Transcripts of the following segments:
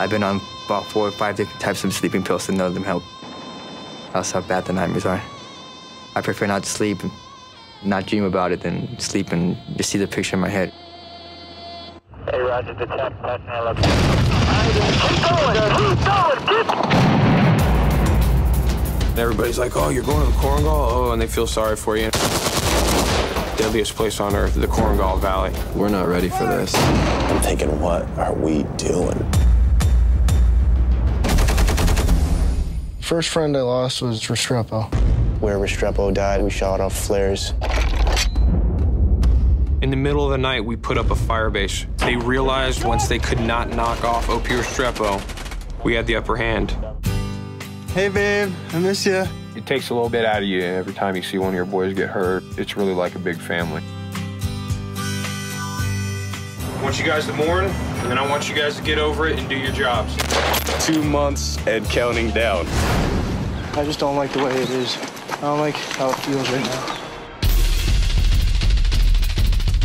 I've been on about 4 or 5 different types of sleeping pills and none of them help. That's how bad the nightmares are. I prefer not to sleep, not dream about it, than sleep and just see the picture in my head. Hey, Roger, the tap, keep going, keep going. Everybody's like, oh, you're going to Korongal? Oh, and they feel sorry for you. Deadliest place on earth, the Korongal Valley. We're not ready for this. I'm thinking, what are we doing? First friend I lost was Restrepo. Where Restrepo died, we shot off flares. In the middle of the night, we put up a fire base. They realized once they could not knock off OP Restrepo, we had the upper hand. Hey, babe, I miss you. It takes a little bit out of you every time you see one of your boys get hurt. It's really like a big family. I want you guys to mourn, and then I want you guys to get over it and do your jobs. 2 months and counting down. I just don't like the way it is. I don't like how it feels right now.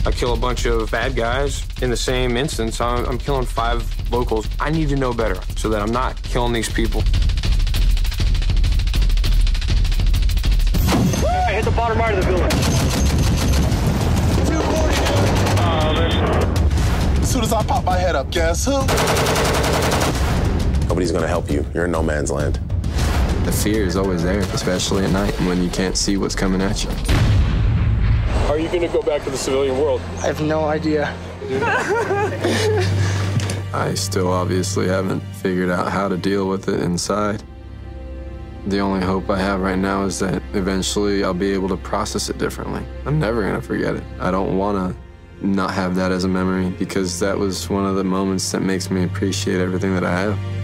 I kill a bunch of bad guys. In the same instance, I'm killing 5 locals. I need to know better so that I'm not killing these people. I hit the bottom right of the building. 2 more. As soon as I pop my head up, guess who? Nobody's gonna help you. You're in no man's land. The fear is always there, especially at night when you can't see what's coming at you. Are you going to go back to the civilian world? I have no idea. I still obviously haven't figured out how to deal with it inside. The only hope I have right now is that eventually I'll be able to process it differently. I'm never going to forget it. I don't want to not have that as a memory because that was one of the moments that makes me appreciate everything that I have.